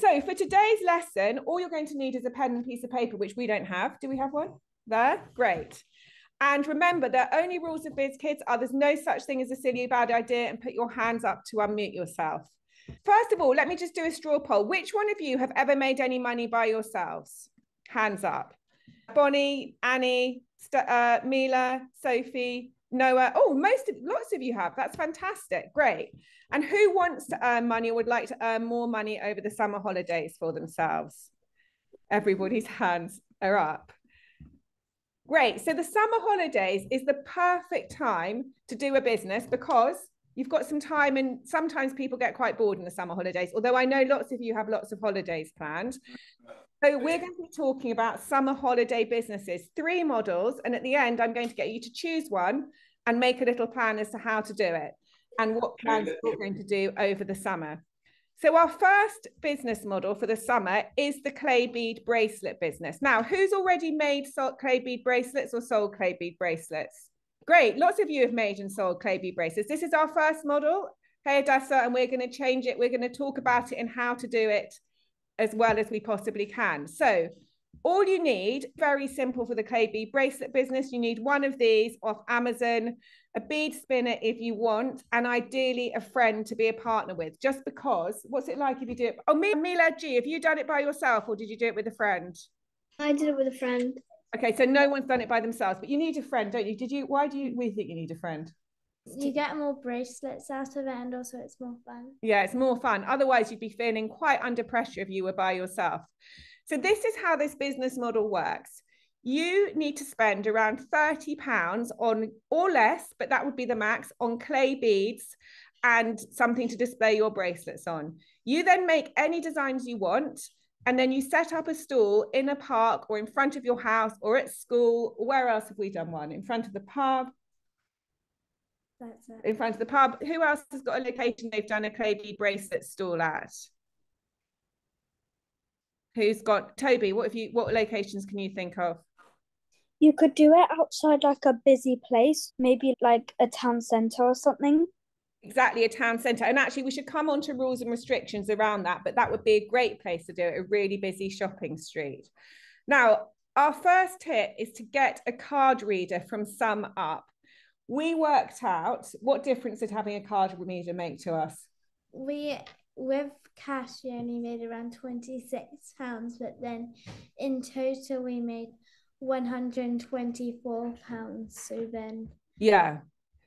so for today's lesson, all you're going to need is a pen and piece of paper, which we don't have. Do we have one? There? Great. And remember, the only rules of Biz Kids are there's no such thing as a silly bad idea, and put your hands up to unmute yourself. First of all, let me just do a straw poll. Which one of you have ever made any money by yourselves? Hands up. Bonnie, Annie, Mila, Sophie, Noah. Oh, lots of you have. That's fantastic. Great. And who wants to earn money or would like to earn more money over the summer holidays for themselves? Everybody's hands are up. Great. So the summer holidays is the perfect time to do a business because you've got some time, and sometimes people get quite bored in the summer holidays, although I know lots of you have lots of holidays planned. So we're going to be talking about summer holiday businesses, 3 models. And at the end, I'm going to get you to choose one and make a little plan as to how to do it and what plans you're going to do over the summer. So our first business model for the summer is the clay bead bracelet business. Now, who's already made clay bead bracelets or sold clay bead bracelets? Great, lots of you have made and sold clay bead bracelets. This is our first model, hey Adessa, and we're going to change it. We're going to talk about it and how to do it as well as we possibly can. So all you need, very simple for the clay bead bracelet business, you need one of these off Amazon, a bead spinner if you want, and ideally a friend to be a partner with, just because, what's it like if you do it? Oh, Mila G, have you done it by yourself or did you do it with a friend? I did it with a friend. Okay, so no one's done it by themselves, but you need a friend, don't you? Why do you, we think you need a friend? You get more bracelets out of it, and also it's more fun. Yeah, it's more fun. Otherwise, you'd be feeling quite under pressure if you were by yourself. So this is how this business model works. You need to spend around £30 on, or less, but that would be the max, on clay beads and something to display your bracelets on. You then make any designs you want, and then you set up a stall in a park or in front of your house or at school. Where else have we done one? In front of the pub. That's it. In front of the pub. Who else has got a location they've done a clay bead bracelet stall at? Who's got, Toby, what locations can you think of? You could do it outside like a busy place, maybe like a town centre or something. Exactly, a town centre. And actually we should come on to rules and restrictions around that, but that would be a great place to do it, a really busy shopping street. Now, our first tip is to get a card reader from Sum Up. We worked out, what difference did having a card reader make to us? With cash, we only made around £26, but then in total, we made £124. So then, yeah,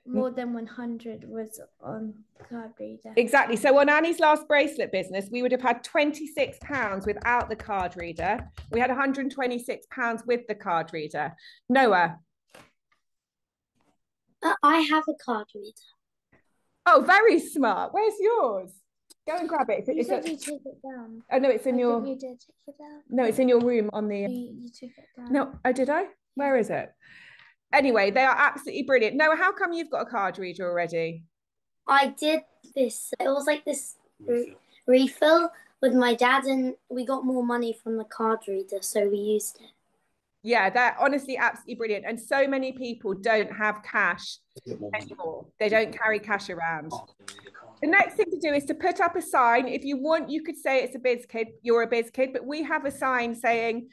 more than 100 was on card reader. Exactly. So on Annie's last bracelet business, we would have had £26 without the card reader. We had £126 with the card reader. Noah. I have a card reader. Oh, very smart. Where's yours? Go and grab it. You said you took it down. Oh, no, it's in your... You did take it down. No, it's in your room on the... You took it down. No, oh, did I? Where is it? Anyway, they are absolutely brilliant. Noah, how come you've got a card reader already? I did this. It was like this refill with my dad, and we got more money from the card reader, so we used it. Yeah, they're honestly absolutely brilliant. And so many people don't have cash anymore. They don't carry cash around. The next thing to do is to put up a sign. If you want, you could say it's a Biz Kid, you're a Biz Kid, but we have a sign saying,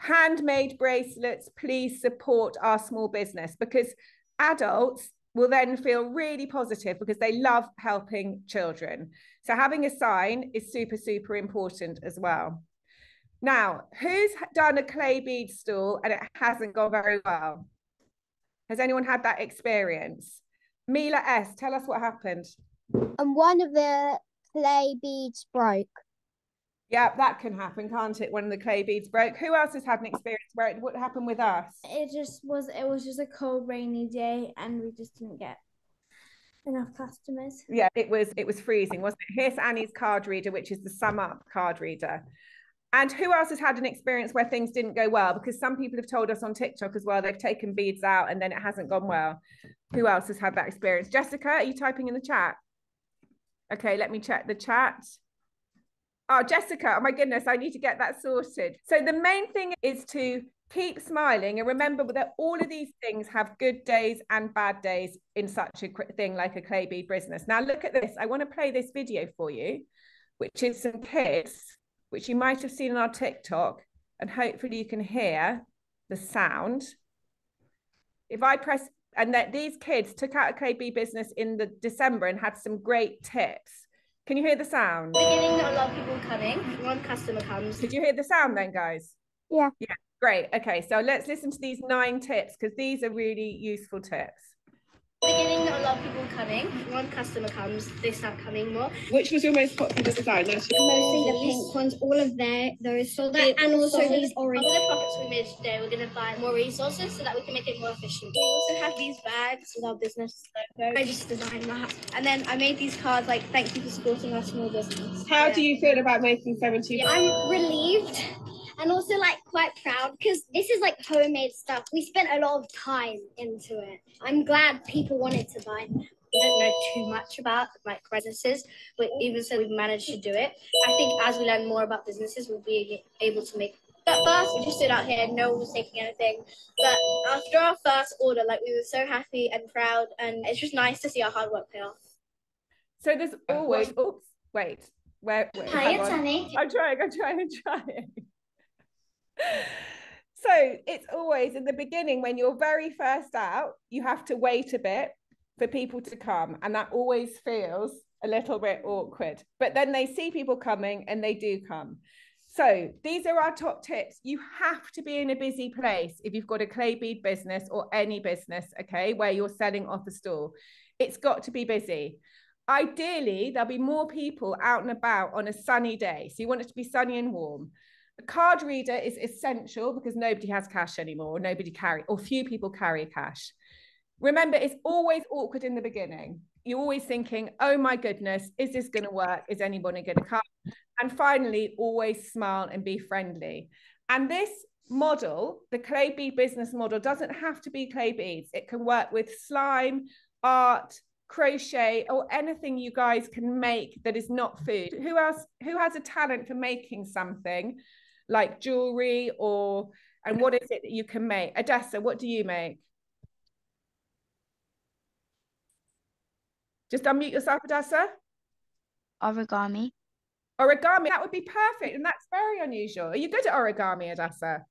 handmade bracelets, please support our small business, because adults will then feel really positive because they love helping children. So having a sign is super, super important as well. Now, who's done a clay bead stall and it hasn't gone very well? Has anyone had that experience? Mila S, tell us what happened. And one of the clay beads broke. Yeah, that can happen, can't it? One of the clay beads broke. Who else has had an experience where it, what happened with us? It was just a cold, rainy day, and we just didn't get enough customers. Yeah, it was freezing, wasn't it? Here's Annie's card reader, which is the Sum Up card reader. And who else has had an experience where things didn't go well? Because some people have told us on TikTok as well, they've taken beads out and then it hasn't gone well. Who else has had that experience? Jessica, are you typing in the chat? Okay, let me check the chat. Oh, Jessica, oh my goodness, I need to get that sorted. So the main thing is to keep smiling and remember that all of these things have good days and bad days in such a thing like a clay bead business. Now look at this. I want to play this video for you, which is some kids which you might have seen on our TikTok, and hopefully you can hear the sound. If I press, and that these kids took out a KB business in the December and had some great tips. Can you hear the sound? Beginning, not a lot of people coming. One customer comes. Did you hear the sound then, guys? Yeah. Yeah, great. Okay, so let's listen to these 9 tips because these are really useful tips. Beginning, not a lot of people coming. One customer comes, they start coming more. Which was your most popular design? Mostly the pink ones, all of those. So that, and also these orange. All the profits we made today, we're going to buy more resources so that we can make it more efficient. We also have these bags with our business logo. I just designed that. And then I made these cards like, thank you for supporting our small business. How do you feel about making 70? Yeah, I'm relieved. And also like quite proud because this is like homemade stuff. We spent a lot of time into it. I'm glad people wanted to buy them. We don't know too much about like businesses, but even so we've managed to do it. I think as we learn more about businesses, we'll be able to make. At first, we just stood out here, no one was taking anything. But after our first order, like we were so happy and proud, and it's just nice to see our hard work pay off. So there's always, oops, wait. Where, hi, it's Annie. I'm trying. So it's always in the beginning when you're very first out, you have to wait a bit for people to come. And that always feels a little bit awkward, but then they see people coming and they do come. So these are our top tips. You have to be in a busy place if you've got a clay bead business or any business, okay, where you're selling off a stall. It's got to be busy. Ideally, there'll be more people out and about on a sunny day. So you want it to be sunny and warm. A card reader is essential because nobody has cash anymore. Nobody carry, or few people carry cash. Remember, it's always awkward in the beginning. You're always thinking, oh my goodness, is this going to work? Is anybody going to come? And finally, always smile and be friendly. And this model, the clay bead business model, doesn't have to be clay beads. It can work with slime, art, crochet, or anything you guys can make that is not food. Who else, who has a talent for making something? Like jewelry, or, and what is it that you can make? Odessa, what do you make? Just unmute yourself, Odessa. Origami. Origami, that would be perfect. And that's very unusual. Are you good at origami, Odessa?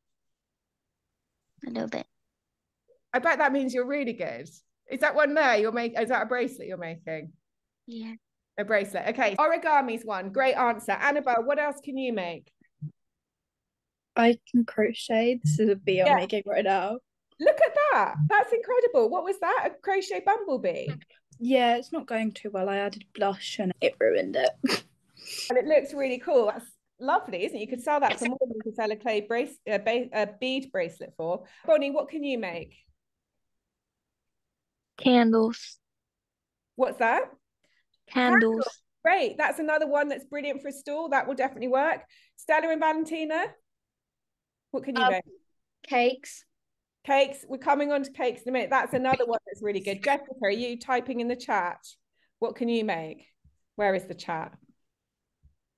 A little bit. I bet that means you're really good. Is that one there you're making? Is that a bracelet you're making? Yeah. A bracelet. Okay. Origami's one. Great answer. Annabelle, what else can you make? I can crochet. This is a bee I'm making right now. Look at that. That's incredible. What was that? A crochet bumblebee? Yeah, it's not going too well. I added blush and it ruined it. And it looks really cool. That's lovely, isn't it? You could sell that for more than you could sell a clay bead bracelet for. Bonnie, what can you make? Candles. What's that? Candles. Great. That's another one that's brilliant for a stall. That will definitely work. Stella and Valentina? What can you make? Cakes. We're coming on to cakes in a minute. That's another one that's really good. Jessica, are you typing in the chat? What can you make? Where is the chat?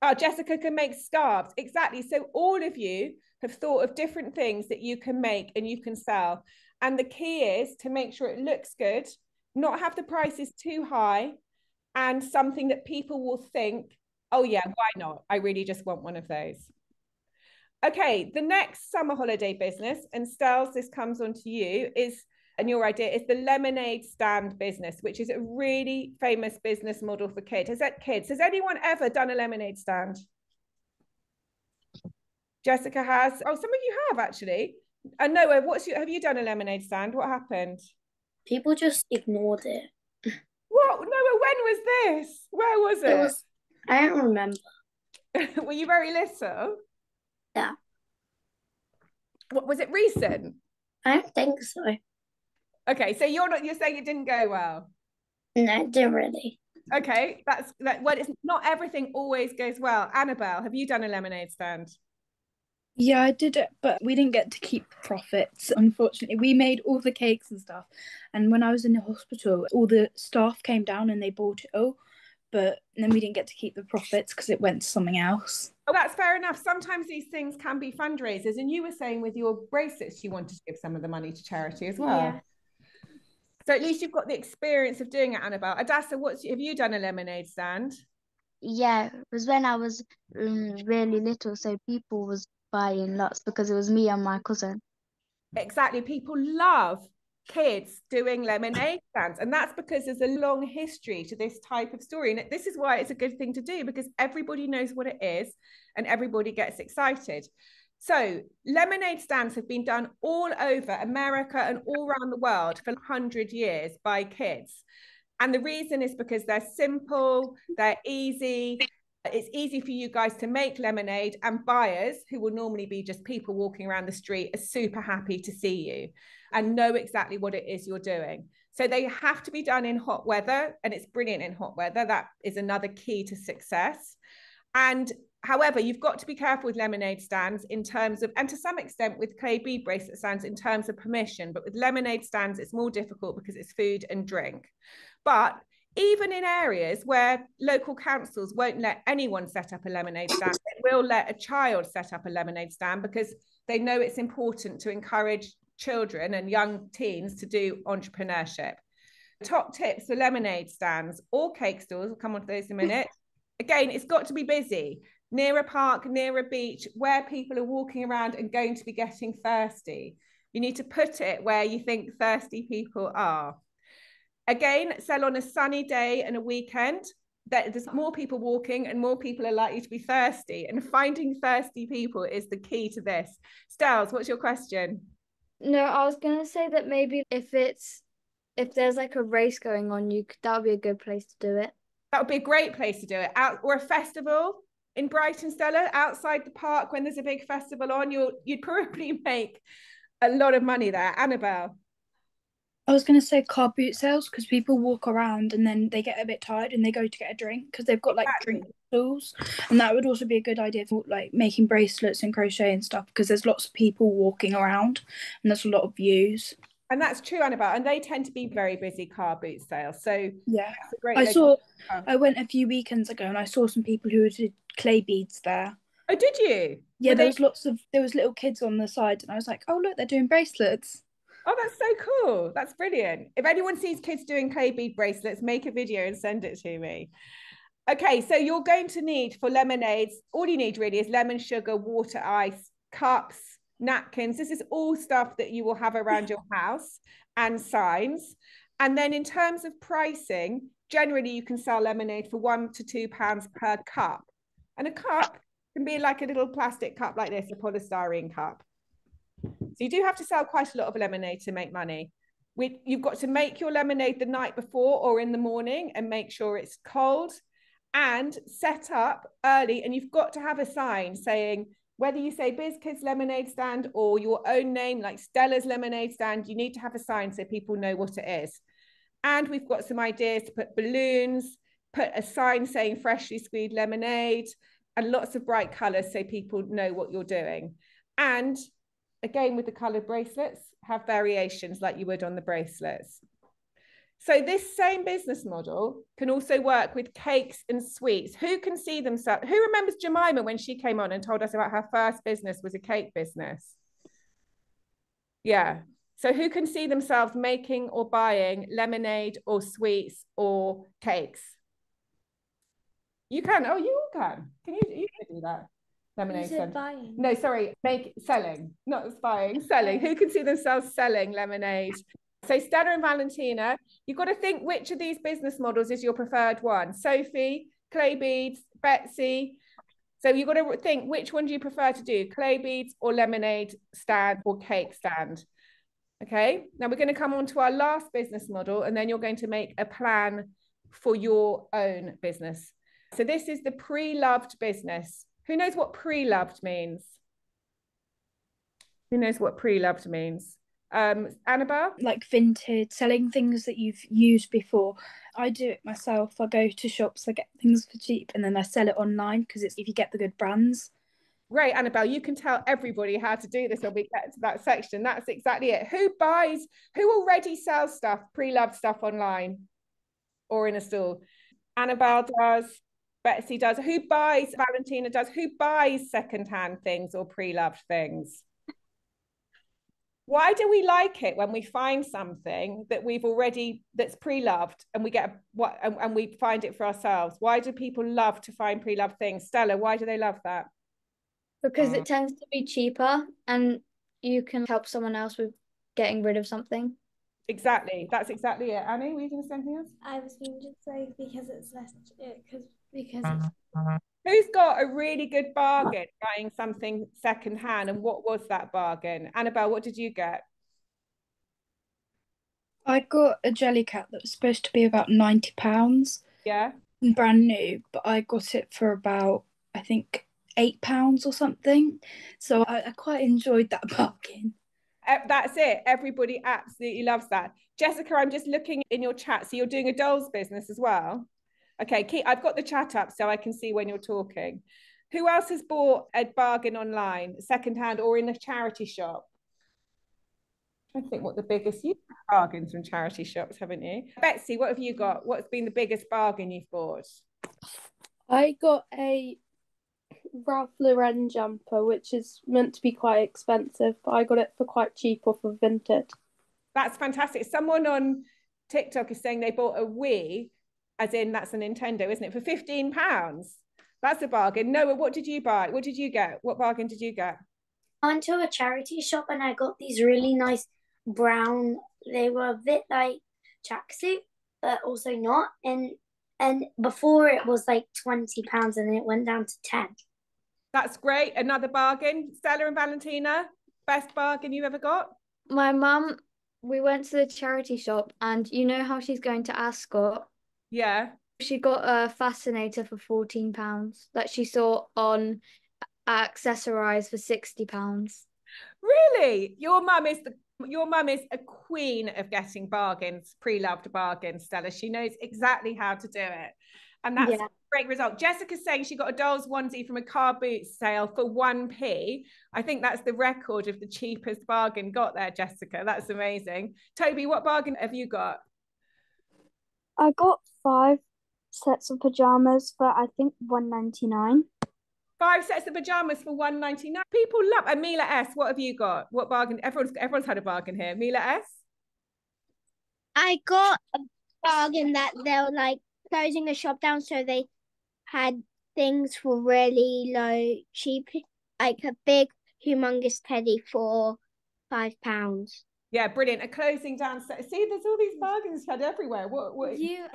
Oh, Jessica can make scarves. Exactly. So all of you have thought of different things that you can make and you can sell. And the key is to make sure it looks good, not have the prices too high, and something that people will think, oh yeah, why not? I really just want one of those. Okay, the next summer holiday business, and Stels, this comes on to you, is, and your idea is the lemonade stand business, which is a really famous business model for kids. Has anyone ever done a lemonade stand? Jessica has. Oh, some of you have actually. And Noah, have you done a lemonade stand? What happened? People just ignored it. What? Noah, when was this? Where was it? I don't remember. Were you very little? Yeah. What was it, recent? I don't think so. Okay, so you're saying it didn't go well? No, it didn't really. Okay, well, it's not everything always goes well. Annabelle, have you done a lemonade stand? Yeah, I did it, but we didn't get to keep profits, unfortunately. We made all the cakes and stuff. And when I was in the hospital, all the staff came down and they bought it all. But then we didn't get to keep the profits because it went to something else. Oh, that's fair enough. Sometimes these things can be fundraisers. And you were saying with your bracelets, you wanted to give some of the money to charity as well. Yeah. So at least you've got the experience of doing it, Annabelle. Adassa, have you done a lemonade stand? Yeah, it was when I was really little, so people was buying lots because it was me and my cousin. Exactly. People love kids doing lemonade stands, and that's because there's a long history to this type of story, and this is why it's a good thing to do, because everybody knows what it is and everybody gets excited. So lemonade stands have been done all over America and all around the world for 100 years by kids, and the reason is because they're simple, they're easy. It's easy for you guys to make lemonade, and buyers, who will normally be just people walking around the street, are super happy to see you and know exactly what it is you're doing. So they have to be done in hot weather, and it's brilliant in hot weather. That is another key to success. And however, you've got to be careful with lemonade stands in terms of, and to some extent with clay bead bracelet stands in terms of permission, but with lemonade stands, it's more difficult because it's food and drink. But even in areas where local councils won't let anyone set up a lemonade stand, they will let a child set up a lemonade stand, because they know it's important to encourage children and young teens to do entrepreneurship. Top tips for lemonade stands or cake stores, we'll come on to those in a minute. Again, it's got to be busy, near a park, near a beach, where people are walking around and going to be getting thirsty. You need to put it where you think thirsty people are. Again, sell on a sunny day and a weekend. There's more people walking and more people are likely to be thirsty. And finding thirsty people is the key to this. Stiles, what's your question? No, I was going to say that maybe if there's like a race going on, that would be a good place to do it. That would be a great place to do it. Or a festival in Brighton, Stella, outside the park when there's a big festival on. You'd probably make a lot of money there. Annabelle? I was going to say car boot sales, because people walk around and then they get a bit tired and they go to get a drink because they've got like drink stools, and that would also be a good idea for like making bracelets and crochet and stuff, because there's lots of people walking around and there's a lot of views. And that's true, Annabelle, and they tend to be very busy, car boot sales. So yeah, I went a few weekends ago and I saw some people who did clay beads there. Oh, did you? Yeah, there was little kids on the side and I was like, oh look, they're doing bracelets. Oh, that's so cool. That's brilliant. If anyone sees kids doing clay bead bracelets, make a video and send it to me. Okay, so you're going to need, for lemonades, all you need really is lemon sugar, water, ice, cups, napkins. This is all stuff that you will have around your house, and signs. And then in terms of pricing, generally you can sell lemonade for £1 to £2 per cup. And a cup can be like a little plastic cup like this, a polystyrene cup. So you do have to sell quite a lot of lemonade to make money. You've got to make your lemonade the night before or in the morning and make sure it's cold, and set up early. And you've got to have a sign saying, whether you say Biz Kids Lemonade Stand or your own name, like Stella's Lemonade Stand, you need to have a sign so people know what it is. And we've got some ideas to put balloons, put a sign saying freshly squeezed lemonade, and lots of bright colours so people know what you're doing. And again, with the coloured bracelets, have variations like you would on the bracelets. So this same business model can also work with cakes and sweets. Who can see themselves? Who remembers Jemima when she came on and told us about her first business was a cake business? Yeah. So who can see themselves making or buying lemonade or sweets or cakes? You can. Oh, you all can. You can do that. Lemonade stand. No, sorry, selling, not buying, selling. Who can see themselves selling lemonade? So Stella and Valentina, you've got to think which of these business models is your preferred one. Sophie, clay beads, Betsy. So you've got to think, which one do you prefer to do? Clay beads or lemonade stand or cake stand? Okay, now we're going to come on to our last business model, and then you're going to make a plan for your own business. So this is the pre-loved business. Who knows what pre-loved means? Who knows what pre-loved means? Annabelle? Like Vinted, selling things that you've used before. I do it myself. I go to shops, I get things for cheap, and then I sell it online, because it's if you get the good brands. Right, Annabelle, you can tell everybody how to do this when we get to that section. That's exactly it. Who already sells stuff, pre-loved stuff online or in a store? Annabelle does. Betsy does. Who buys? Valentina does. Who buys secondhand things or pre-loved things? Why do we like it when we find something that we've already, that's pre-loved, and we get what, and we find it for ourselves? Why do people love to find pre-loved things? Stella, why do they love that? Because it tends to be cheaper and you can help someone else with getting rid of something. Exactly. That's exactly it. Annie, were you going to say anything else? I was going to say because it's less, because it's... Who's got a really good bargain buying something secondhand, and what was that bargain? Annabelle, what did you get? I got a Jellycat that was supposed to be about £90. Yeah. Brand new, but I got it for about, I think, £8 or something. So I quite enjoyed that bargain. That's it. Everybody absolutely loves that. Jessica, I'm just looking in your chat. So you're doing a dolls business as well? Okay, Keith, I've got the chat up so I can see when you're talking. Who else has bought a bargain online, secondhand, or in a charity shop? I think what the biggest, you've got bargains from charity shops, haven't you? Betsy, what have you got? What's been the biggest bargain you've bought? I got a Ralph Lauren jumper, which is meant to be quite expensive, but I got it for quite cheap off of Vinted. That's fantastic. Someone on TikTok is saying they bought a Wii, as in that's a Nintendo, isn't it? For £15. That's a bargain. Noah, what did you buy? What did you get? What bargain did you get? I went to a charity shop and I got these really nice brown, they were a bit like tracksuit, but also not. And before it was like £20 and then it went down to 10. That's great. Another bargain. Stella and Valentina, best bargain you ever got? My mum, we went to the charity shop and you know how she's going to Ascot? Yeah. She got a fascinator for £14 that she saw on Accessorize for £60. Really? Your mum is a queen of getting bargains, pre-loved bargains, Stella. She knows exactly how to do it. And that's a great result. Jessica's saying she got a doll's onesie from a car boot sale for 1p. I think that's the record of the cheapest bargain got there, Jessica. That's amazing. Toby, what bargain have you got? I got 5 sets of pyjamas for, I think, £1.99. 5 sets of pyjamas for £1.99. People love. And Mila S, what have you got? What bargain? Everyone's had a bargain here. Mila S? I got a bargain that they're, like, closing a shop down, so they had things for really low, cheap, like a big, humongous teddy for £5. Yeah, brilliant. A closing down set. See, there's all these bargains had everywhere. What? You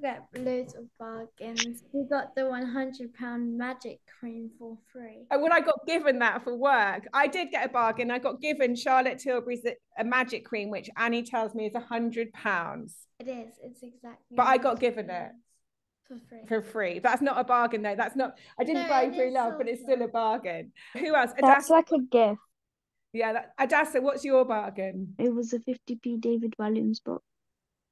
get loads of bargains. You got the £100 magic cream for free. And when I got given that for work, I did get a bargain. I got given Charlotte Tilbury's a magic cream, which Annie tells me is £100. It is. It's exactly. But I got given it for free. That's not a bargain though. That's not. I didn't buy it through love, but it's still a bargain. Who else? That's like a gift. Yeah, Adassa, what's your bargain? It was a 50p David Walliams book.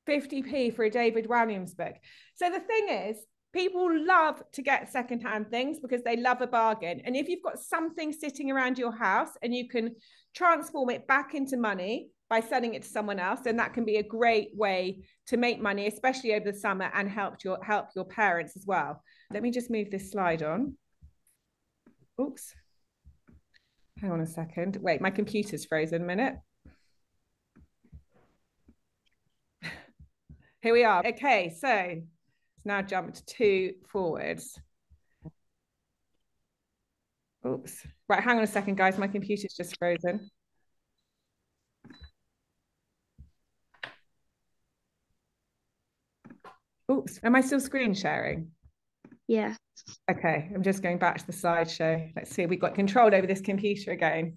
50p for a David Walliams book. So the thing is, people love to get secondhand things because they love a bargain. And if you've got something sitting around your house and you can transform it back into money by selling it to someone else, then that can be a great way to make money, especially over the summer, and help your parents as well. Let me just move this slide on. Oops. Hang on a second. Wait, my computer's frozen a minute. Here we are. Okay, so it's now jumped 2 forwards. Oops. Right, hang on a second, guys. My computer's just frozen. Oops. Am I still screen sharing? Yeah. Okay, I'm just going back to the slideshow. Let's see if we've got control over this computer again.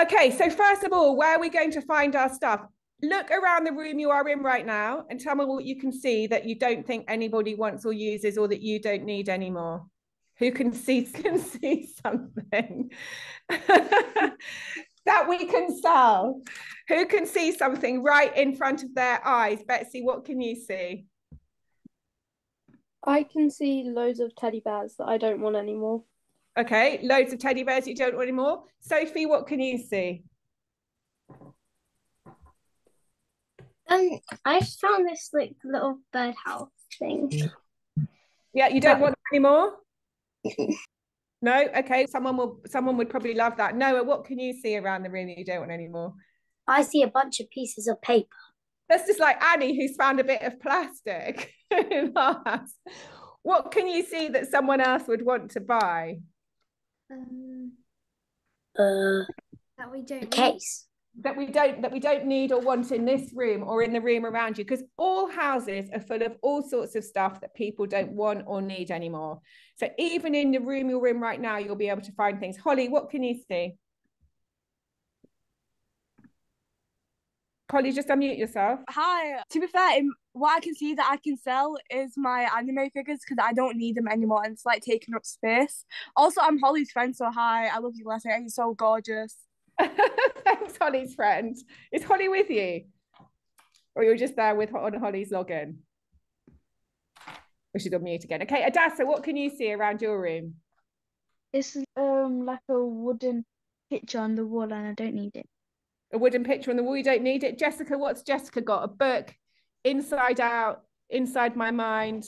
Okay, so first of all, where are we going to find our stuff? Look around the room you are in right now and tell me what you can see that you don't think anybody wants or uses or that you don't need anymore. Who can see something that we can sell? Who can see something right in front of their eyes? Betsy, what can you see? I can see loads of teddy bears that I don't want anymore. Okay, loads of teddy bears you don't want anymore. Sophie, what can you see? I found this like little birdhouse thing. Yeah, you don't want it anymore? No? Okay. Someone would probably love that. Noah, what can you see around the room that you don't want anymore? I see a bunch of pieces of paper. That's just like Annie, who's found a bit of plastic in our house. What can you see that someone else would want to buy? That we don't need. Case that we don't need or want in this room or in the room around you, because all houses are full of all sorts of stuff that people don't want or need anymore. So even in the room you're in right now, you'll be able to find things. Holly, what can you see? Holly, just unmute yourself. Hi. To be fair, what I can see that I can sell is my anime figures, because I don't need them anymore and it's like taking up space. Also, I'm Holly's friend, so hi, I love you, Leslie, and you're so gorgeous. Thanks, Holly's friend. Is Holly with you? Or you're just there on Holly's login? We should unmute again. Okay, Adassa, what can you see around your room? It's like a wooden picture on the wall and I don't need it. A wooden picture on the wall, you don't need it. Jessica, what's Jessica got? A book, Inside Out, Inside My Mind.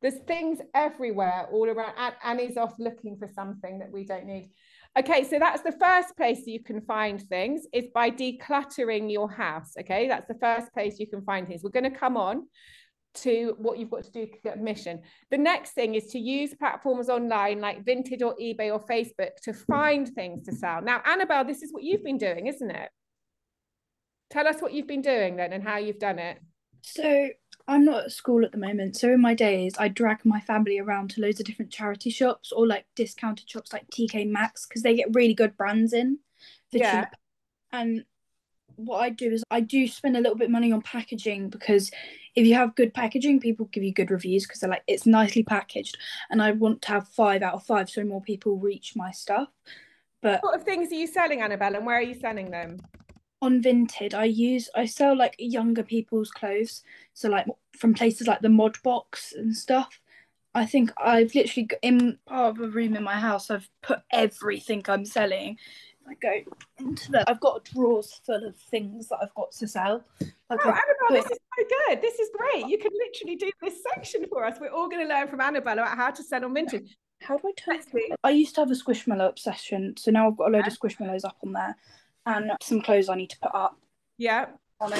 There's things everywhere all around. Annie's off looking for something that we don't need. Okay, so that's the first place you can find things, is by decluttering your house. Okay, that's the first place you can find things. We're going to come on to what you've got to do to get admission. The next thing is to use platforms online like Vinted or eBay or Facebook to find things to sell. Now, Annabelle, this is what you've been doing, isn't it? Tell us what you've been doing then and how you've done it. So I'm not at school at the moment. So in my days, I drag my family around to loads of different charity shops or like discounted shops like TK Maxx, because they get really good brands in for cheap. And what I do is I do spend a little bit of money on packaging, because if you have good packaging, people give you good reviews because they're like, it's nicely packaged. And I want to have 5 out of 5 so more people reach my stuff. But what sort of things are you selling, Annabelle, and where are you selling them? On Vinted, I sell like younger people's clothes, so like from places like the Mod Box and stuff. I think I've literally, in part of a room in my house, I've put everything I'm selling. I go into that. I've got drawers full of things that I've got to sell. Like, oh, Annabelle, this is so good. This is great. You can literally do this section for us. We're all going to learn from Annabelle about how to sell on Vinted. How do I turn it? I used to have a Squishmallow obsession, so now I've got a load of Squishmallows up on there. And some clothes I need to put up. Yeah. On it.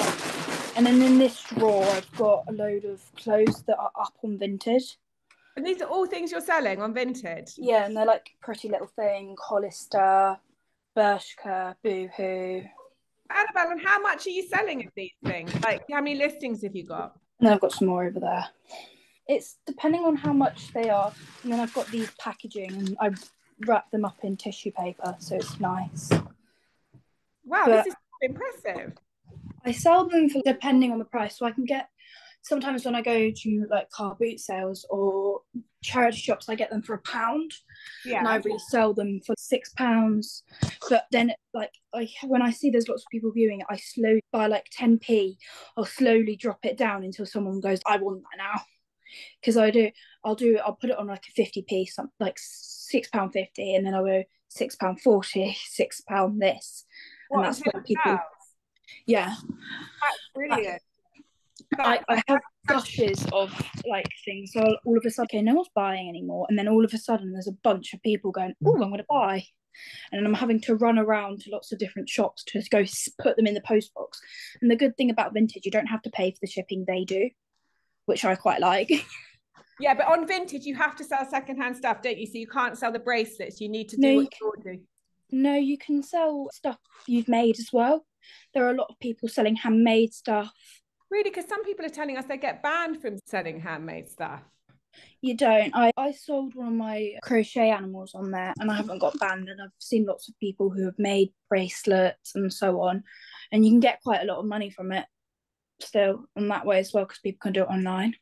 And then in this drawer, I've got a load of clothes that are up on Vinted. And these are all things you're selling on Vinted? Yeah, and they're like Pretty Little Thing, Hollister, Bershka, Boohoo. Annabelle, and how much are you selling of these things? Like, how many listings have you got? And then I've got some more over there. It's depending on how much they are. And then I've got these packaging, and I wrap them up in tissue paper, so it's nice. Wow, but this is impressive. I sell them for, depending on the price. So I can get, sometimes when I go to like car boot sales or charity shops, I get them for £1. Yeah. And I resell them for £6. But then like when I see there's lots of people viewing it, I slowly buy like 10p. I'll slowly drop it down until someone goes, I want that now. Because I'll put it on like a 50p, something like £6.50, and then I'll go £6.40, £6 this. And that's what people, yeah. That's brilliant. I have gushes of like things. So I'll, all of a sudden, okay, no one's buying anymore. And then all of a sudden, there's a bunch of people going, oh, I'm going to buy. And I'm having to run around to lots of different shops to just go put them in the post box. And the good thing about Vinted, you don't have to pay for the shipping, they do, which I quite like. Yeah, but on Vinted, you have to sell secondhand stuff, don't you? So you can't sell the bracelets. You need to do what you're doing. No, you can sell stuff you've made as well. There are a lot of people selling handmade stuff. Really? Because some people are telling us they get banned from selling handmade stuff. You don't. I sold one of my crochet animals on there and I haven't got banned, and I've seen lots of people who have made bracelets and so on. And you can get quite a lot of money from it still on that way as well, because people can do it online.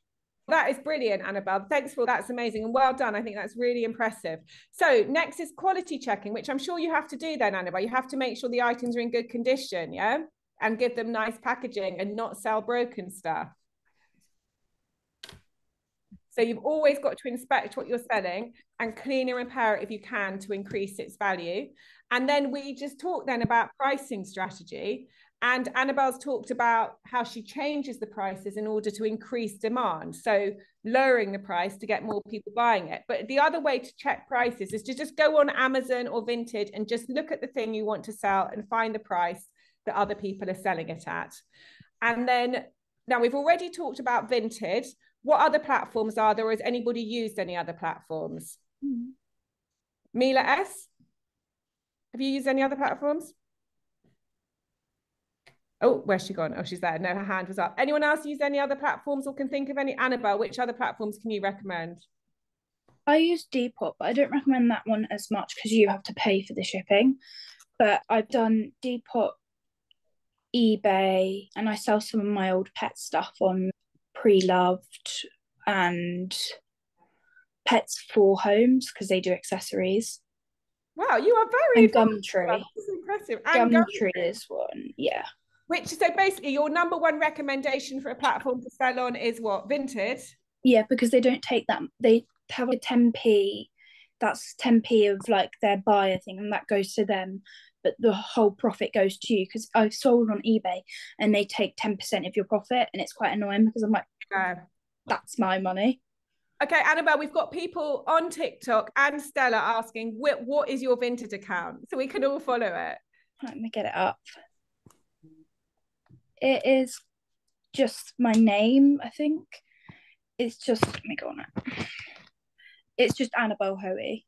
That is brilliant, Annabelle. Thanks for that. That's amazing and well done. I think that's really impressive. So next is quality checking, which I'm sure you have to do then, Annabelle. You have to make sure the items are in good condition, yeah? And give them nice packaging and not sell broken stuff. So you've always got to inspect what you're selling and clean and repair it if you can to increase its value. And then we just talked then about pricing strategy And Annabelle's talked about how she changes the prices in order to increase demand. So lowering the price to get more people buying it. But the other way to check prices is to just go on Amazon or Vinted and just look at the thing you want to sell and find the price that other people are selling it at. And then, now we've already talked about Vinted. What other platforms are there? Has anybody used any other platforms? Mm-hmm. Mila S., have you used any other platforms? Oh, where's she gone? Oh, she's there. No, her hand was up. Anyone else use any other platforms or can think of any? Annabelle, which other platforms can you recommend? I use Depop, but I don't recommend that one as much because you have to pay for the shipping. But I've done Depop, eBay, and I sell some of my old pet stuff on Pre-Loved and Pets for Homes because they do accessories. Wow, you are very... And Gumtree. That's impressive. And Gumtree is one, yeah. Which, so basically your number one recommendation for a platform to sell on is what, Vinted? Yeah, because they don't take that, they have a 10p, that's 10p of like their buyer thing, and that goes to them, but the whole profit goes to you, because I've sold on eBay and they take 10% of your profit, and it's quite annoying because I'm like, that's my money. Okay, Annabelle, we've got people on TikTok and Stella asking, what is your Vinted account? So we can all follow it. Let me get it up. It is just my name, I think. It's just, let me go on it. It's just Annabelle Hoey.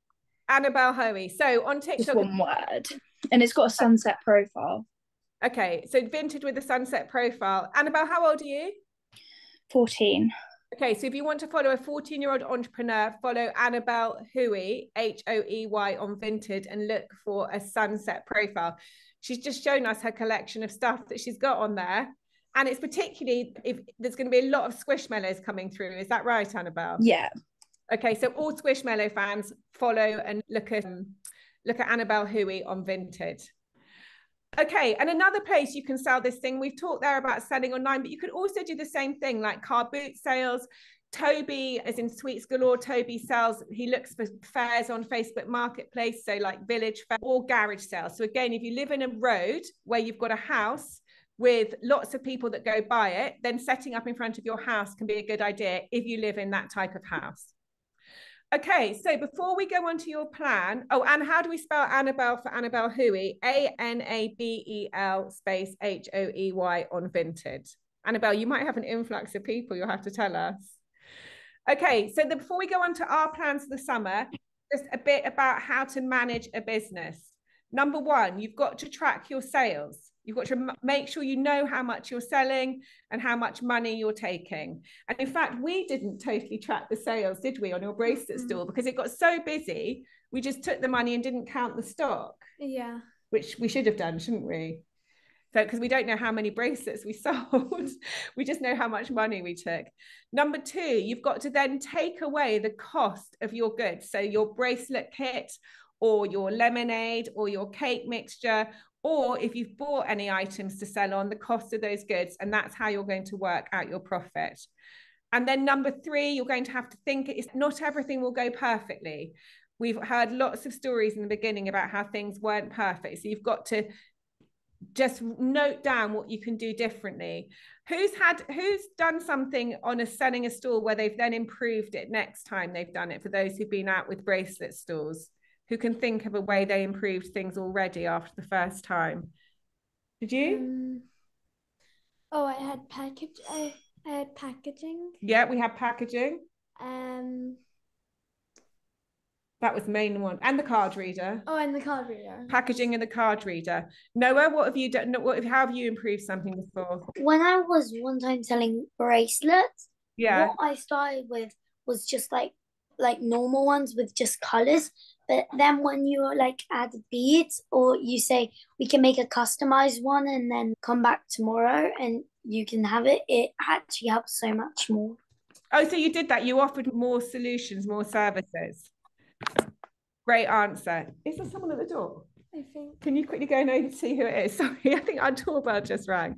Annabelle Hoey. So on TikTok. Just one word. And it's got a sunset profile. Okay, so Vinted with a sunset profile. Annabelle, how old are you? 14. Okay, so if you want to follow a 14-year-old entrepreneur, follow Annabelle Hoey, H-O-E-Y, on Vinted and look for a sunset profile. She's just shown us her collection of stuff that she's got on there. And it's particularly, if there's going to be a lot of Squishmallows coming through. Is that right, Annabelle? Yeah. Okay, so all Squishmallow fans, follow and look at Annabelle Hoey on Vinted. Okay, and another place you can sell this thing, we've talked there about selling online, but you could also do the same thing like car boot sales. Toby, as in Sweets Galore, Toby sells, he looks for fairs on Facebook Marketplace, so like village fair or garage sales. So again, if you live in a road where you've got a house with lots of people that go by it, then setting up in front of your house can be a good idea if you live in that type of house. Okay, so before we go on to your plan, oh, and how do we spell Annabelle for Annabelle Hoey? A-N-A-B-E-L space H-O-E-Y on Vinted. Annabelle, you might have an influx of people, you'll have to tell us. Okay, so before we go on to our plans for the summer, just a bit about how to manage a business. Number one, you've got to track your sales. You've got to make sure you know how much you're selling and how much money you're taking. And in fact, we didn't totally track the sales, did we, on your bracelet store? Because it got so busy, we just took the money and didn't count the stock. Yeah. Which we should have done, shouldn't we? So, because we don't know how many bracelets we sold, we just know how much money we took. Number two, you've got to then take away the cost of your goods. So your bracelet kit or your lemonade or your cake mixture, or if you've bought any items to sell on, the cost of those goods, and that's how you're going to work out your profit. And then number three, you're going to have to think, it's not everything will go perfectly. We've heard lots of stories in the beginning about how things weren't perfect. So you've got to just note down what you can do differently. Who's done something on selling a store where they've then improved it next time they've done it, for those who've been out with bracelet stores? Who can think of a way they improved things already after the first time? Did you? I had packaging. Yeah, we had packaging. That was the main one. And the card reader. Oh, and the card reader. Packaging and the card reader. Noah, what have you done? How have you improved something before? When I was one time selling bracelets, yeah, what I started with was just like normal ones with just colours. But then when you like add beads, or you say we can make a customized one and then come back tomorrow and you can have it, it actually helps so much more. Oh, so you did that. You offered more solutions, more services. Great answer. Is there someone at the door? I think. Can you quickly go and see who it is? Sorry, I think our doorbell just rang.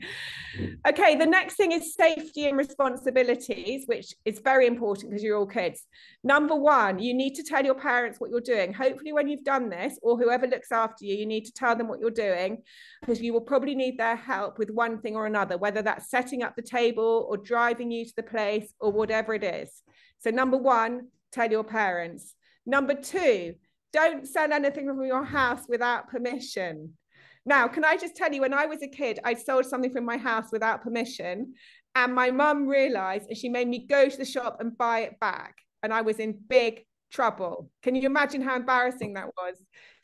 Okay, the next thing is safety and responsibilities, which is very important because you're all kids. Number one, you need to tell your parents what you're doing. Hopefully when you've done this, or whoever looks after you, you need to tell them what you're doing, because you will probably need their help with one thing or another, whether that's setting up the table or driving you to the place or whatever it is. So number one, tell your parents. Number two, don't sell anything from your house without permission. Now, can I just tell you, when I was a kid, I sold something from my house without permission, and my mum realised, and she made me go to the shop and buy it back, and I was in big trouble. Can you imagine how embarrassing that was?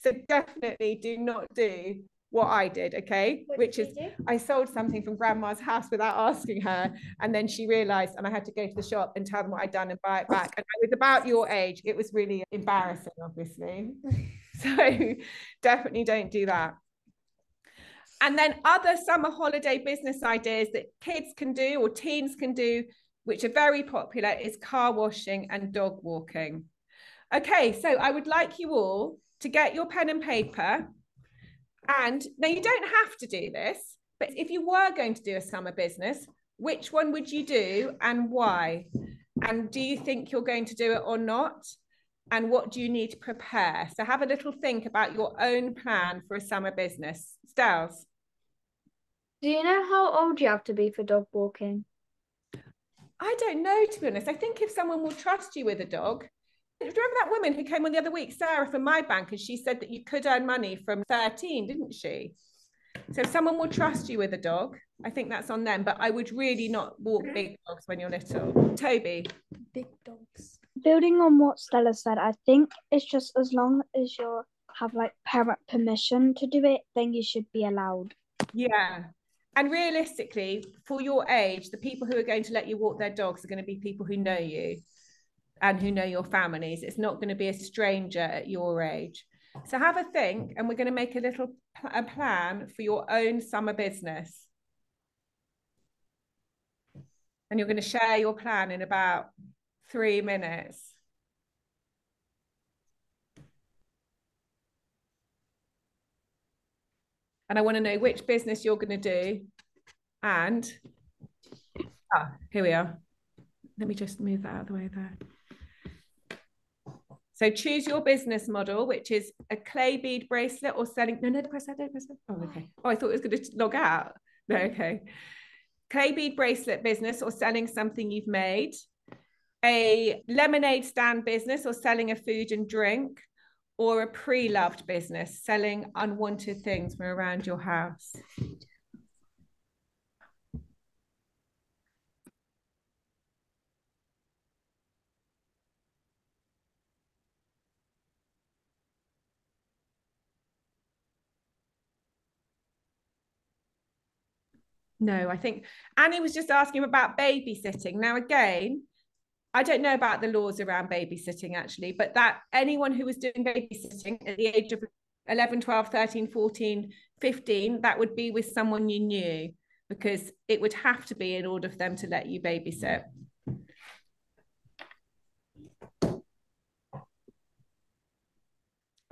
So definitely do not do what I did, okay? Which is, I sold something from Grandma's house without asking her, and then she realised, and I had to go to the shop and tell them what I'd done and buy it back. And I was about your age. It was really embarrassing, obviously. So definitely don't do that. And then other summer holiday business ideas that kids can do or teens can do, which are very popular, is car washing and dog walking. Okay, so I would like you all to get your pen and paper. And now, you don't have to do this, but if you were going to do a summer business, which one would you do and why? And do you think you're going to do it or not? And what do you need to prepare? So have a little think about your own plan for a summer business. Stiles? Do you know how old you have to be for dog walking? I don't know, to be honest. I think if someone will trust you with a dog. Do you remember that woman who came on the other week, Sarah from my bank, and she said that you could earn money from 13, didn't she? So if someone will trust you with a dog, I think that's on them, but I would really not walk big dogs when you're little. Toby? Big dogs. Building on what Stella said, I think it's just as long as you have like parent permission to do it, then you should be allowed. Yeah. And realistically, for your age, the people who are going to let you walk their dogs are going to be people who know you and who know your families. It's not going to be a stranger at your age. So have a think, and we're going to make a plan for your own summer business. And you're going to share your plan in about 3 minutes. And I want to know which business you're going to do. And here we are. Let me just move that out of the way there. So choose your business model, which is a clay bead bracelet or selling... No, don't press that, don't press that. Oh, okay. Oh, I thought it was going to log out. No, okay. Clay bead bracelet business or selling something you've made. A lemonade stand business or selling a food and drink. Or a pre-loved business, selling unwanted things from around your house. No, I think Annie was just asking about babysitting. Now, again, I don't know about the laws around babysitting, actually, but that anyone who was doing babysitting at the age of 11, 12, 13, 14, 15, that would be with someone you knew, because it would have to be in order for them to let you babysit.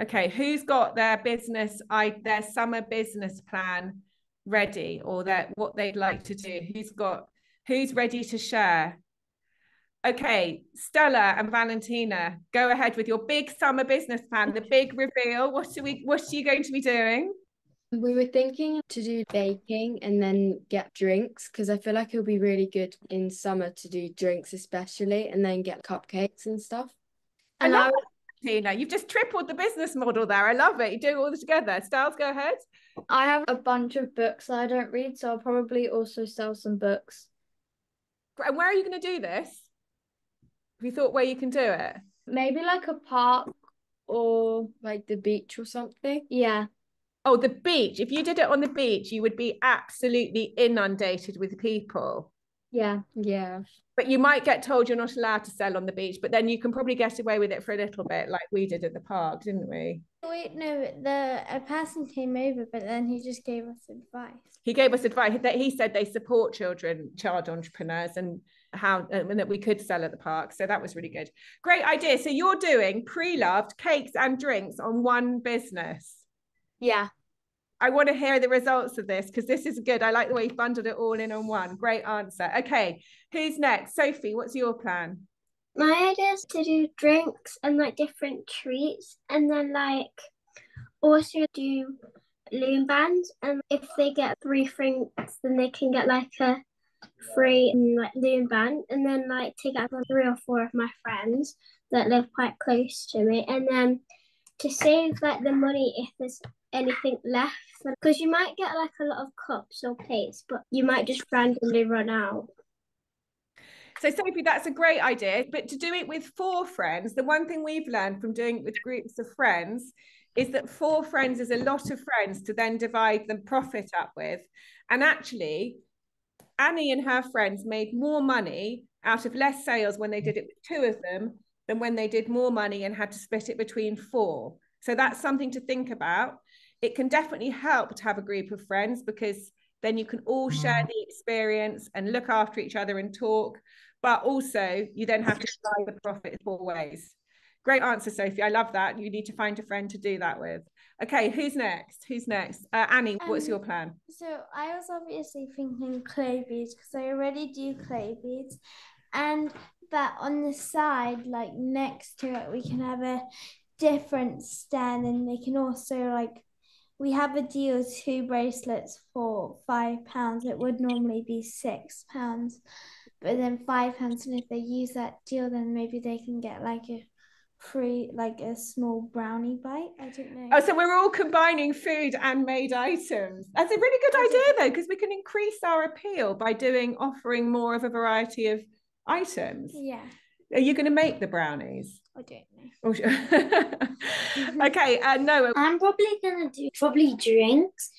Okay, who's got their business, their summer business plan ready, or what they'd like to do? Who's ready to share? Okay, Stella and Valentina, go ahead with your big summer business plan, the big reveal. What are you going to be doing? We were thinking to do baking and then get drinks, because I feel like it'll be really good in summer to do drinks especially, and then get cupcakes and stuff. And I love it, Valentina. You've just tripled the business model there. I love it. You're doing all this together. Stiles, go ahead. I have a bunch of books that I don't read, so I'll probably also sell some books. And where are you going to do this? Have you thought where you can do it? Maybe like a park or like the beach or something. Yeah. Oh, the beach. If you did it on the beach, you would be absolutely inundated with people. Yeah, yeah. But you might get told you're not allowed to sell on the beach, but then you can probably get away with it for a little bit, like we did at the park, didn't we? Wait, no, a person came over, but then he just gave us advice. He gave us advice that he said they support child entrepreneurs, and how and that we could sell at the park. So that was really good. Great idea. So you're doing pre-loved, cakes and drinks on one business. Yeah. I want to hear the results of this because this is good. I like the way you've bundled it all in on one. Great answer. Okay, who's next? Sophie, what's your plan? My idea is to do drinks and like different treats, and then like also do loom bands, and if they get 3 things then they can get like a free like loom band, and then like take out 3 or 4 of my friends that live quite close to me, and then to save like the money if there's anything left, because you might get like a lot of cups or plates but you might just randomly run out. So Sophie, that's a great idea, but to do it with 4 friends, the one thing we've learned from doing it with groups of friends is that 4 friends is a lot of friends to then divide the profit up with. And actually, Annie and her friends made more money out of less sales when they did it with 2 of them than when they did more money and had to split it between 4. So that's something to think about. It can definitely help to have a group of friends because then you can all share the experience and look after each other and talk, but also you then have to divide the profit 4 ways. Great answer, Sophie. I love that. You need to find a friend to do that with. Okay, who's next? Who's next? Annie, what's your plan? So I was obviously thinking clay beads because I already do clay beads. But on the side, like next to it, we can have a different stand, and they can also like, we have a deal 2 bracelets for £5. It would normally be £6, but then £5. And if they use that deal, then maybe they can get like a free, like a small brownie bite. I don't know. Oh, so we're all combining food and made items. That's a really good idea though, because we can increase our appeal by offering more of a variety of items. Yeah. Are you going to make the brownies? I don't know. Oh, sure. Okay, Noah. I'm probably going to do drinks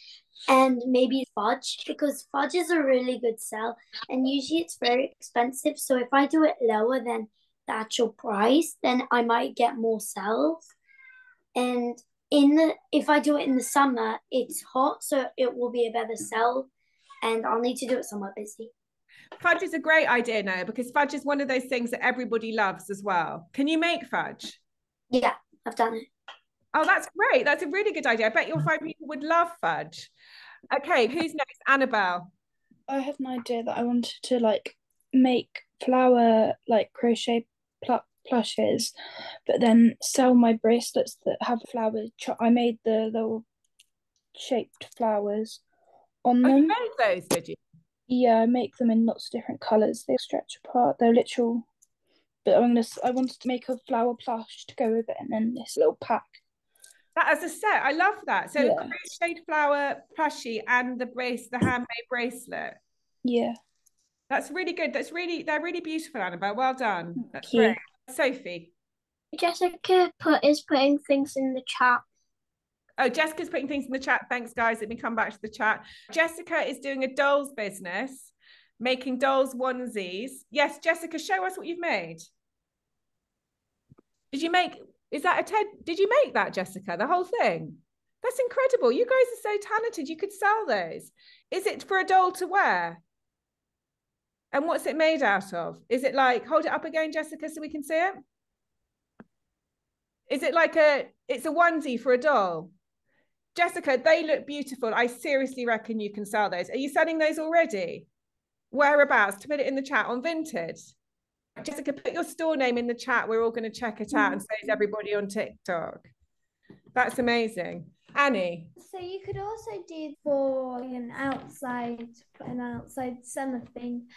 and maybe fudge, because fudge is a really good sell and usually it's very expensive. So if I do it lower than the actual price, then I might get more sales. And if I do it in the summer, it's hot, so it will be a better sell, and I'll need to do it somewhere busy. Fudge is a great idea now, because fudge is one of those things that everybody loves as well. Can you make fudge? Yeah, I've done it. Oh, that's great. That's a really good idea. I bet you'll find people would love fudge. Okay, who's next? Annabelle. I have an idea that I wanted to like make flower like crochet plushes, but then sell my bracelets that have flowers. I made the little shaped flowers on them. You made those, did you? Yeah, I make them in lots of different colours. They stretch apart. They're literal. But I wanted to make a flower plush to go with it, and then this little pack. That as a set, I love that. So yeah. Crocheted flower plushie and the handmade bracelet. Yeah, that's really good. They're really beautiful, Annabelle. Well done. That's great. Sophie. Jessica is putting things in the chat. Oh, Jessica's putting things in the chat. Thanks, guys. Let me come back to the chat. Jessica is doing a dolls business, making dolls onesies. Yes, Jessica, show us what you've made. Did you make that, Jessica? The whole thing? That's incredible. You guys are so talented. You could sell those. Is it for a doll to wear? And what's it made out of? Is it like, hold it up again, Jessica, so we can see it? Is it like it's a onesie for a doll? Jessica, they look beautiful. I seriously reckon you can sell those. Are you selling those already? Whereabouts? To put it in the chat on Vinted. Jessica, put your store name in the chat. We're all going to check it out, and so is everybody on TikTok. That's amazing. Annie? So you could also do for an outside summer thing.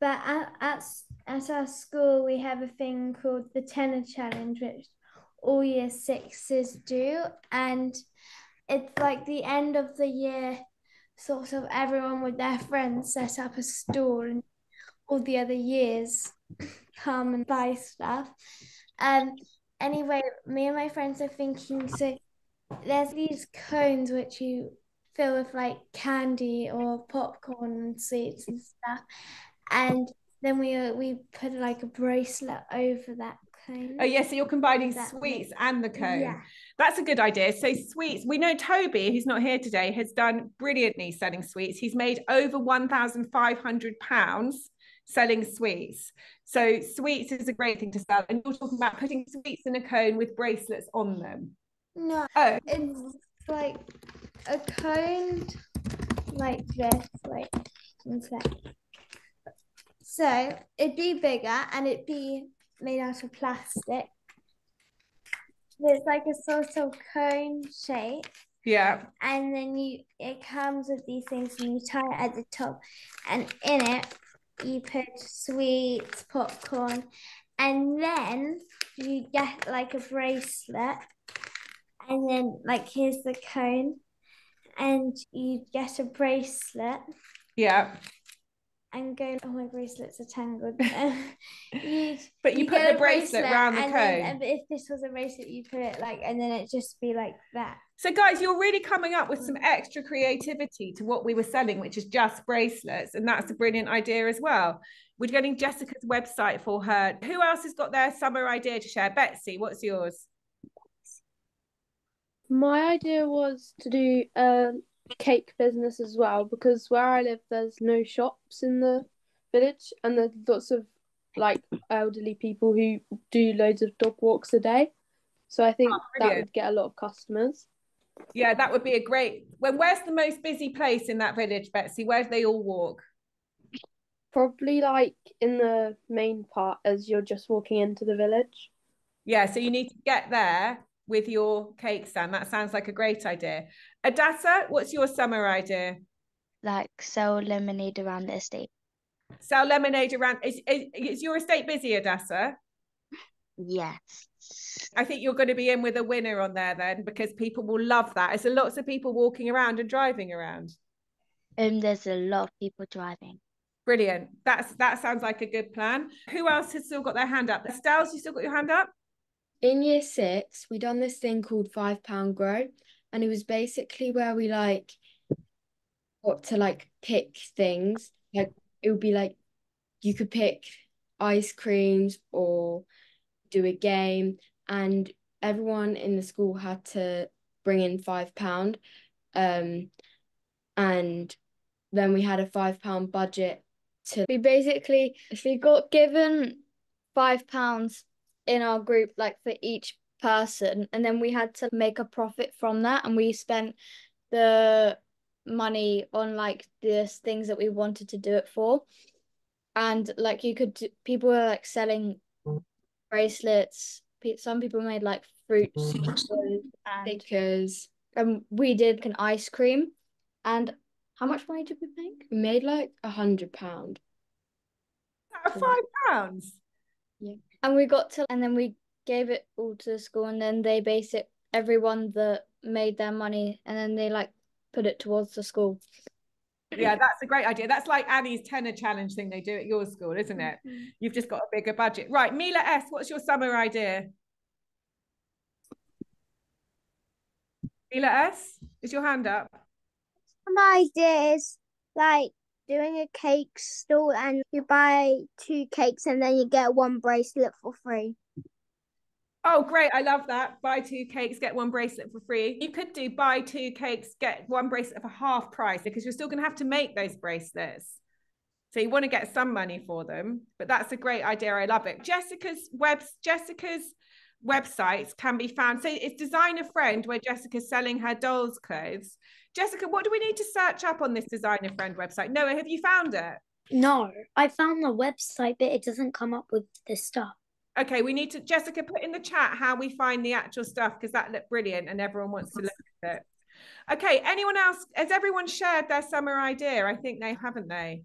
But at our school, we have a thing called the Tenner Challenge, which all year 6s do. And it's like the end of the year, sort of everyone with their friends set up a stall and all the other years come and buy stuff. Anyway, me and my friends are thinking, so there's these cones which you fill with like candy or popcorn and sweets and stuff. And then we put like a bracelet over that cone. Oh yeah, so you're combining sweets and the cone. Yeah. That's a good idea. So sweets, we know Toby, who's not here today, has done brilliantly selling sweets. He's made over £1,500 selling sweets. So sweets is a great thing to sell. And you're talking about putting sweets in a cone with bracelets on them. No, oh. It's like a cone like this, like inside. So it'd be bigger and it'd be made out of plastic. It's like a sort of cone shape. Yeah. And then it comes with these things and you tie it at the top, and in it you put sweets, popcorn, and then you get like a bracelet, and then like here's the cone and you get a bracelet. Yeah. And go, oh, my bracelets are tangled. But you put the bracelet around the cone. And if this was a bracelet, you put it like, and then it'd just be like that. So, guys, you're really coming up with some extra creativity to what we were selling, which is just bracelets. And that's a brilliant idea as well. We're getting Jessica's website for her. Who else has got their summer idea to share? Betsy, what's yours? My idea was to do cake business as well, because where I live there's no shops in the village, and there's lots of like elderly people who do loads of dog walks a day, so I think that would get a lot of customers. Yeah, that would be a great when. Where's the most busy place in that village, Betsy? Where do they all walk? Probably like in the main part as you're just walking into the village. Yeah, so you need to get there with your cake stand. That sounds like a great idea. Adassa, what's your summer idea? Like sell lemonade around the estate. Sell lemonade around, is your estate busy, Adassa? Yes. I think you're going to be in with a winner on there then, because people will love that. There's lots of people walking around and driving around. There's a lot of people driving. Brilliant. That sounds like a good plan. Who else has still got their hand up? Estelle, you still got your hand up? In year six, we done this thing called £5 grow, and it was basically where we like got to like pick things. Like it would be like you could pick ice creams or do a game, and everyone in the school had to bring in £5, and then we had a £5 budget to. We basically got given £5. In our group, like for each person, and then we had to make a profit from that, and we spent the money on like these things that we wanted to do it for. And like you could people were like selling bracelets, some people made like fruit stickers, and we did like, an ice cream. And how much money did we make? We made like £100. £5? Yeah. And we got to, and then we gave it all to the school, and then they everyone that made their money, and then they like put it towards the school. Yeah, that's a great idea. That's like Annie's tenor challenge thing they do at your school, isn't it? You've just got a bigger budget. Right, Mila S, what's your summer idea? Mila S, is your hand up? My idea is like doing a cake stall, and you buy 2 cakes and then you get 1 bracelet for free. Oh, great. I love that. Buy 2 cakes, get 1 bracelet for free. You could do buy 2 cakes, get 1 bracelet for half price, because you're still going to have to make those bracelets. So you want to get some money for them, but that's a great idea. I love it. Jessica's websites can be found. So it's Design a Friend, where Jessica's selling her dolls' clothes. Jessica, what do we need to search up on this Design a Friend website? Noah, have you found it? No, I found the website, but it doesn't come up with the stuff. Okay, we need to, Jessica, put in the chat how we find the actual stuff, because that looked brilliant and everyone wants to look at it. Okay, anyone else? Has everyone shared their summer idea? I think they haven't, they?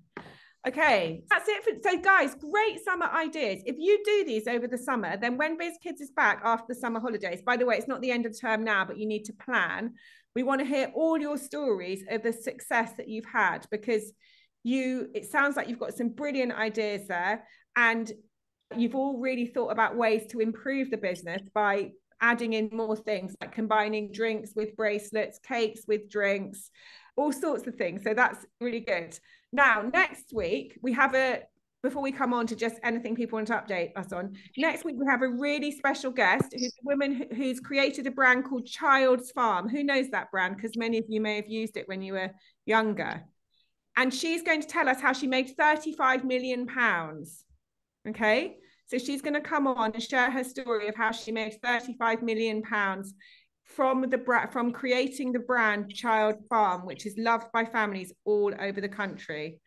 Okay, that's it. So guys, great summer ideas. If you do these over the summer, then when Biz Kids is back after the summer holidays, by the way, it's not the end of term now, but you need to plan. We want to hear all your stories of the success that you've had, because it sounds like you've got some brilliant ideas there, and you've all really thought about ways to improve the business by adding in more things, like combining drinks with bracelets, cakes with drinks, all sorts of things. So that's really good. Now, next week, we have before we come on to just anything people want to update us on, next week we have a really special guest who's a woman who's created a brand called Child's Farm. Who knows that brand? Because many of you may have used it when you were younger. And she's going to tell us how she made £35 million. Okay, so she's going to come on and share her story of how she made £35 million from creating the brand Child Farm, which is loved by families all over the country.